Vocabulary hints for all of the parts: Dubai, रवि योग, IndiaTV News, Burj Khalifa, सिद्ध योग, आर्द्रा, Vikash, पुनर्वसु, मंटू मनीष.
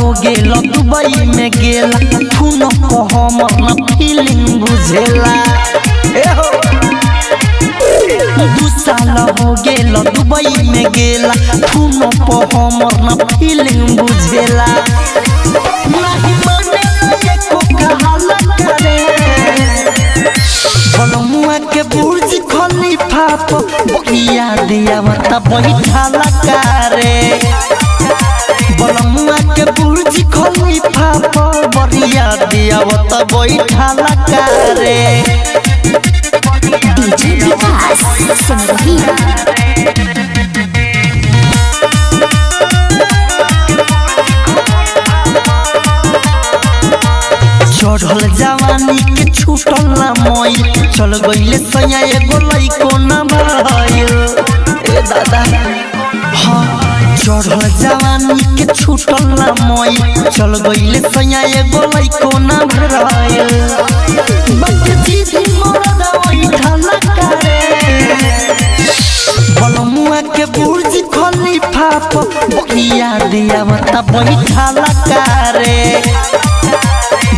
हो गेला दुबई में गेला खून को हम ना फीलिंग बुझेला दू साल हो गेला दुबई में गेला खून को हम ना फीलिंग बुझेला नहीं माने ये को कहाला करे बनमुआ के बुर्ज खलीफा पर बगिया दिया मत बैठाला करे बनमुआ के बुर्ज खलीफा पर बरिया दिया वत बैठाला करे डीजे विकास संगीत चढ़ल जवानी के छूटल ना मोई चल गइले सैया एगो लइको ना भइल ए दादा हां चढ़ल जवानी के छूटल ना मोई चल गइले सैया एगो लइको ना भइल बक दीदी मोरा दवई खाला करे बलमुआ के बुर्ज खलीफा पर बकिया दिया मत बैठाला करे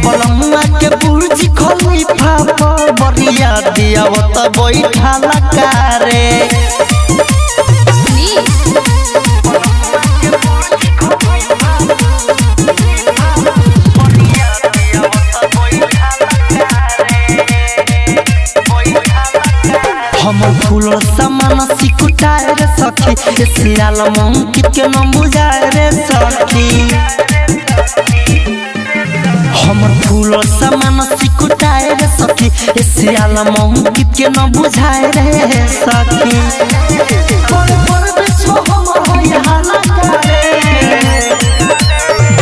बलमुआ के बुर्ज खलीफा पर बरिया दिया वत बैठाला करे हम फूल समान सिकुटाए रे सखी सियाल मंकी के न बुझाए रे सखी हमर फूल समान सिकुटाए रे सखी सियाल मंकी के न बुझाए रे सखी पर पर बिछो हमर होया ना करे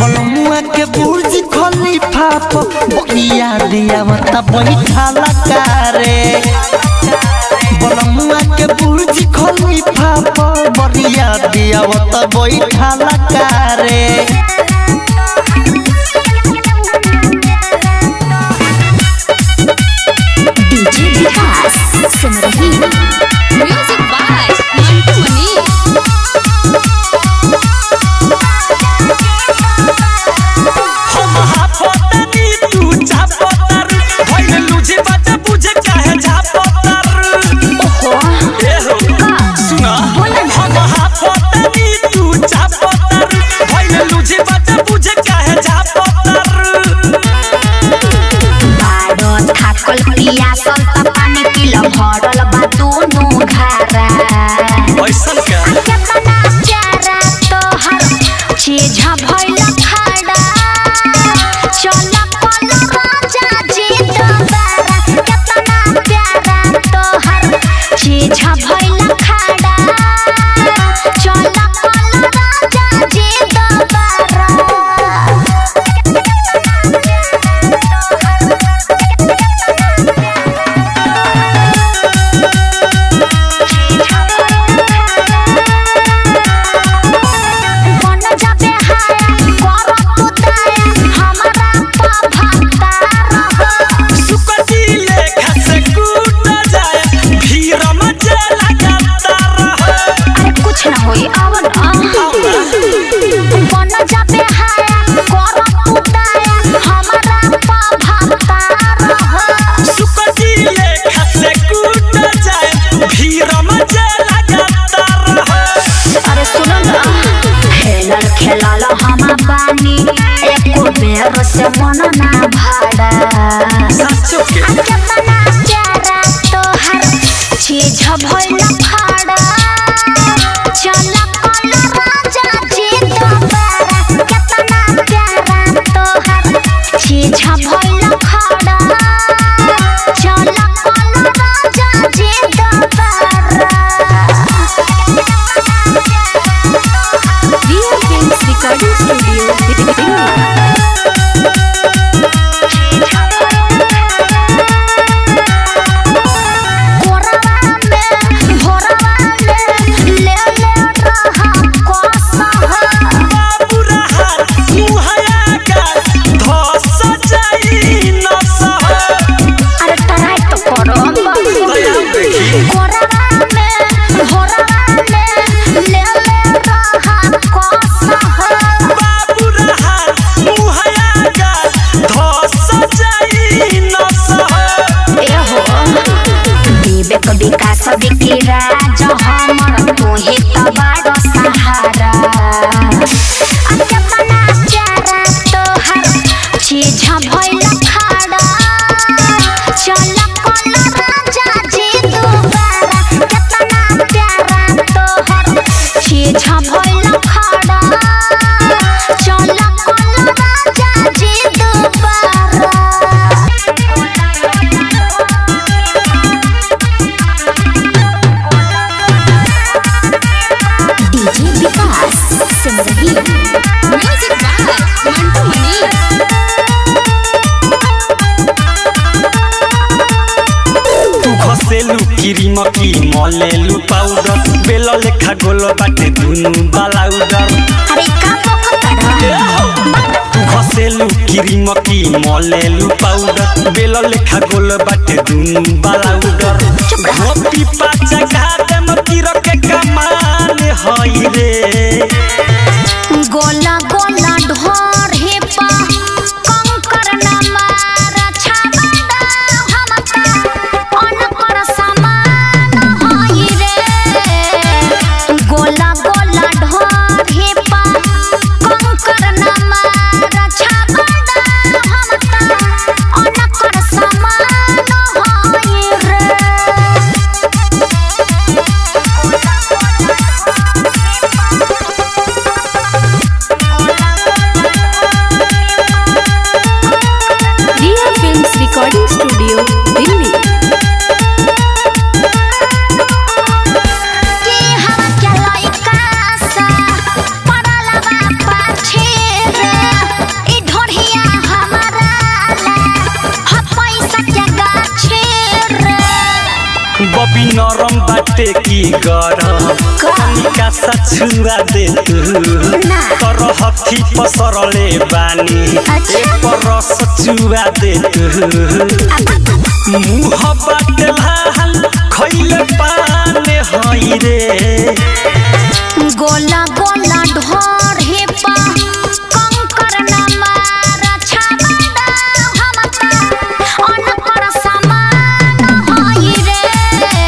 बलमुआ के बुर्ज खलीफा पर बकिया दिया मत बैठाला करे बलमुआ के बुर्ज खलीफा पर बरिया दिया मत बैठाला करे के राजा हमर तोहे त बड़ सहारा। अब अपना चारा तोहर चीज भइल फाड़ा। चल कोन राजा जी दुबारा अपना चारा तोहर चीज भइल फाड़ा। चल कोन राजा जी दुबारा। क्रीम की मलेलू पाउडर बेल लेखा गोल बाटे दुनू बालाउडर। अरे का तू घसेलू क्रीम की मलेलू पाउडर बेल लेखा गोल बाटे दुनू बालाउडर। गोपी पाचा घाट में तीर के कमाल हई रे। गोला गोला ढोर हे पा कंकर ना मारा छाबा नरम बाटे की गरम का सचुआ दे तू तर हथी पसरले बानी पर सचुआ दे तू। मुँह बाटे लाल खइले पाने हई रे। गोला गोला ढोर हे पा कंकर ना मारा छाबड़ा। हमका अनकर समान हई रे।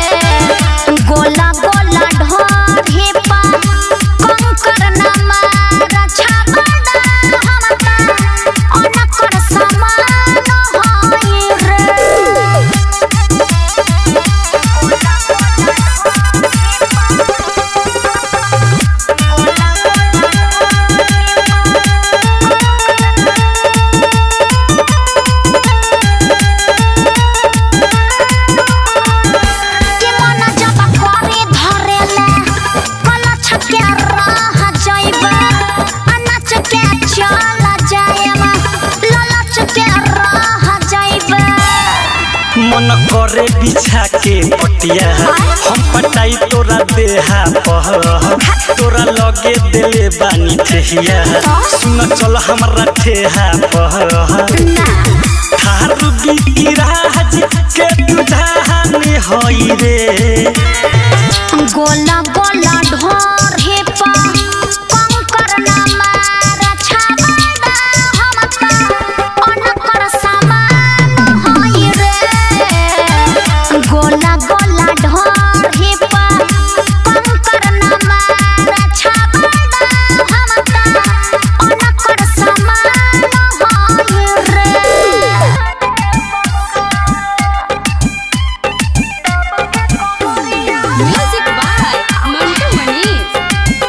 गोला गोला ढोर हे पा कंकर ना मारा छाबड़ा। हमका अनकर समान हई रे। के मन जब करे धरेला कला छक्या रह जाइबा। अनाच के चल जाएमा ललच के रह जाइबा। मन करे बिछा के पटिया हम पटाई तोरा देहा पह। तोरा लगे दिले बानी ठेहिया सुन चल हमरा ठेहा पह। थारू बीती राज के दुधानी हई रे। गोला गोला ढोर हे पा कंकर ना मारा छाबड़ा। हमका अनकर समान हई रे। गोला गोला ढोर हे पा कंकर ना मारा छाबड़ा। हमका अनकर समान हई रे। Music by मंटू मनीष।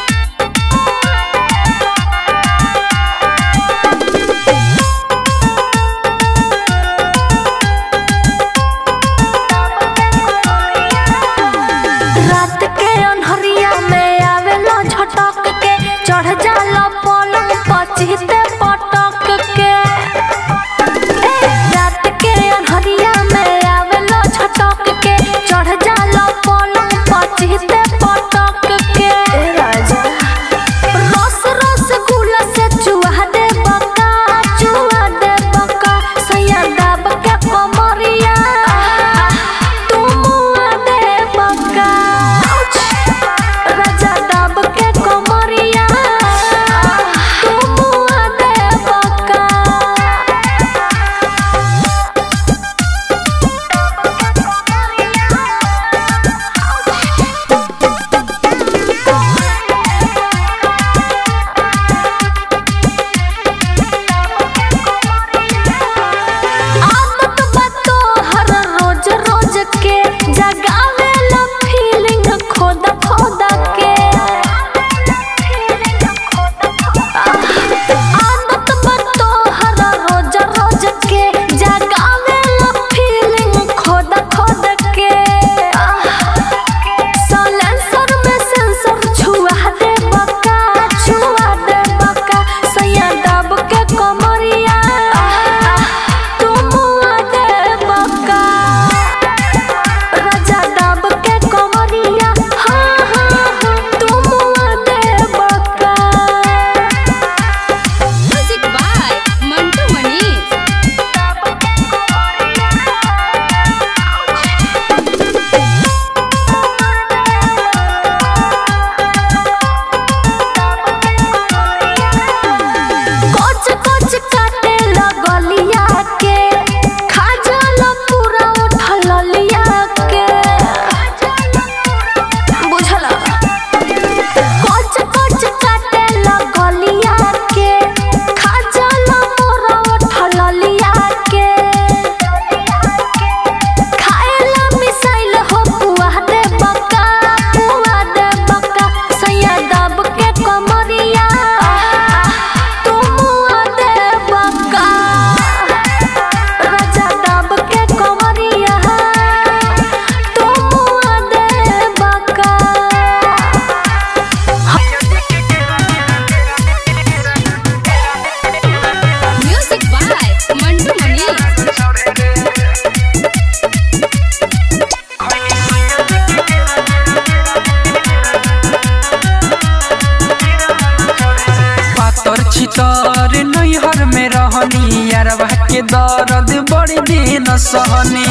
घर नैहर में रहनी यारवा के दर्द बड़ी दिन सहनी।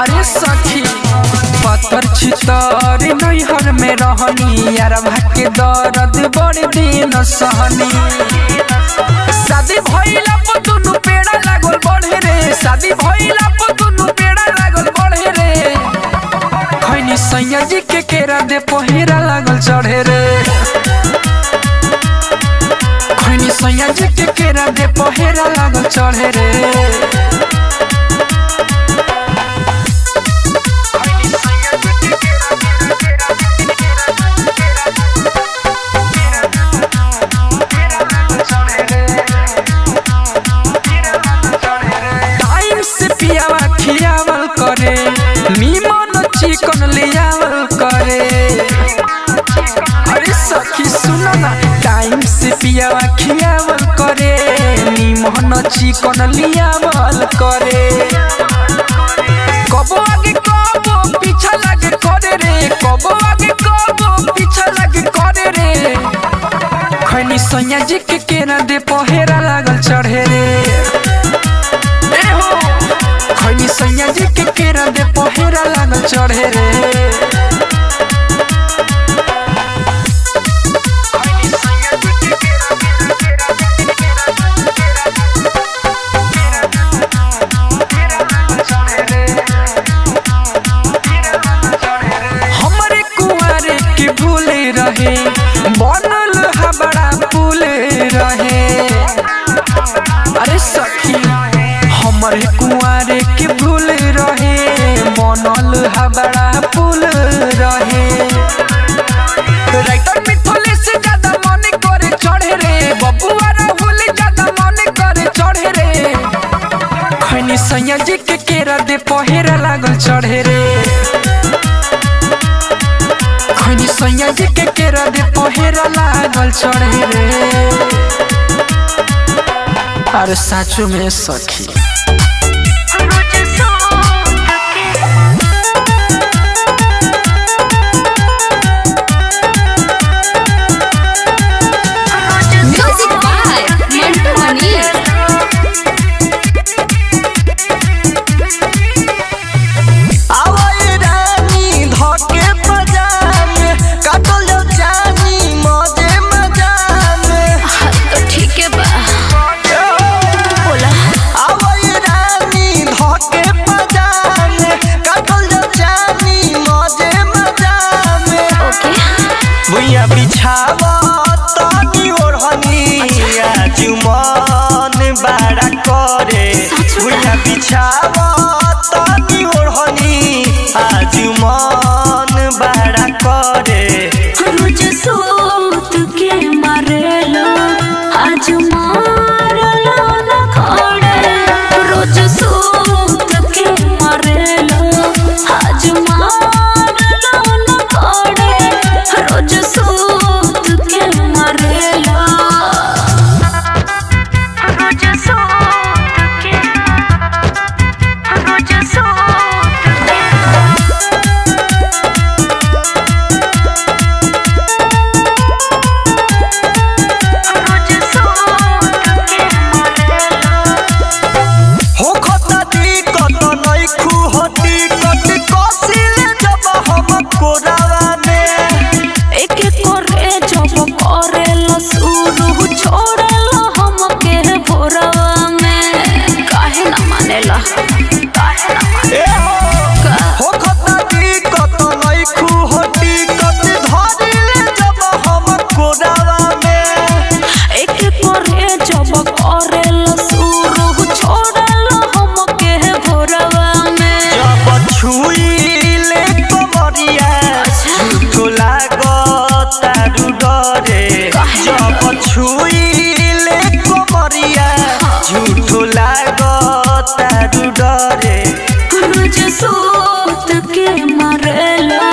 अरे सखी पत्थर छितर नैहर में रहनी यारवा के दर्द बड़ी दिन सहनी। शादी भइला पर दुनु पेड़ा लागल बढ़े रे, शादी भइला पर दुनु पेड़ा लागल बढ़े रे। खैनी सैया जी के केरा दे पहिरा लागल चढ़े रे, सैया जी के केरा दे पहिरा लागल चढ़े रे। टाइम से पियावा खियावल करे, मीमन चिकन लियावल करे। अरे सखी सुना ना, टाइम से पियावा खियावल करे, निमन चिकन लियावल करे। कबो आगे कबो पीछा लगे करे रे, कबो आगे कबो पीछा लगे करे रे। खैनी सैया जी के केरा दे पहिरा लागल चढ़े रे। खैनी सैया जी के केरा दे पहिरा लागल चढ़े रे। बनल हा बड़ा पुल रहे। अरे सखी हमरे कुंवारे के भूल रहे, बनल हा बड़ा पुल रहे। राइटर मिठले से ज्यादा मन करे चढ़े रे, बबुआ राहुल ज्यादा मन करे चढ़े रे। खैनी सैया जी के केरा दे पहिरा लागल चढ़े रे। खैनी सैया जी के केरा दे पहिरा लागल चढ़े रे। अरे साँचो में सखी रोज सूत के मरेलो।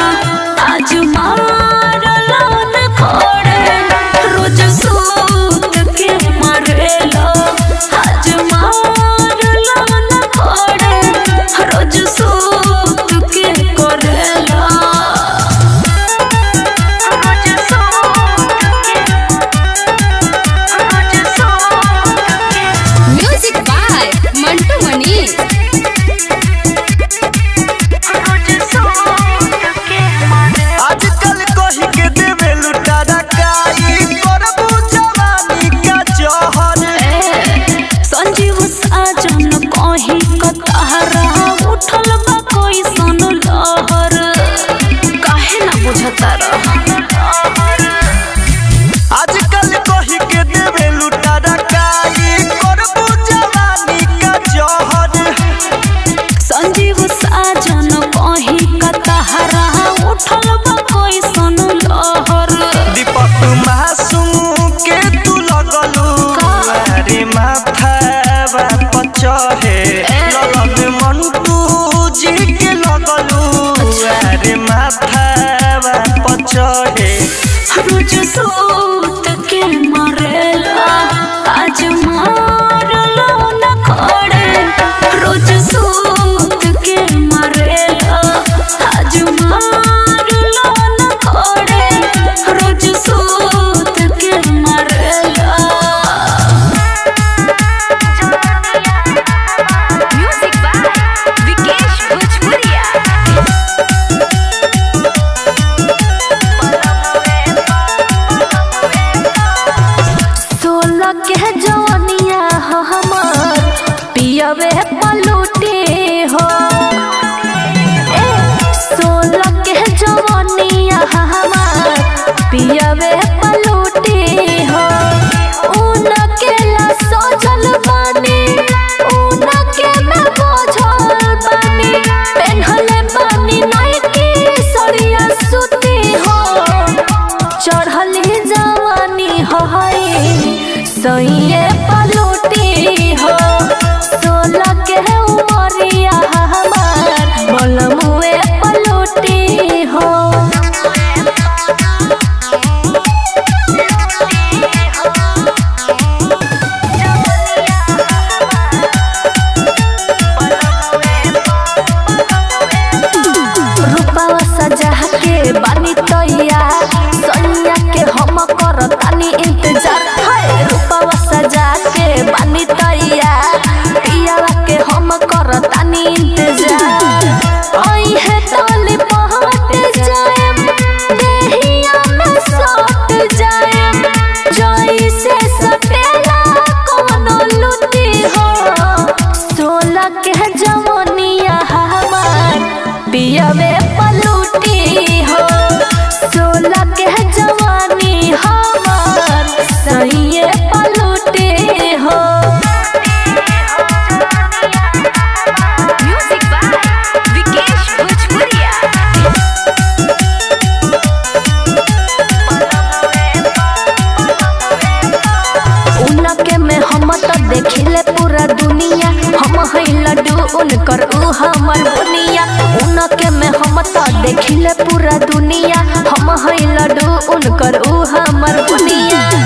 देखिले पूरा दुनिया हम है लड्डू उनकर ऊ हमर बुनिया।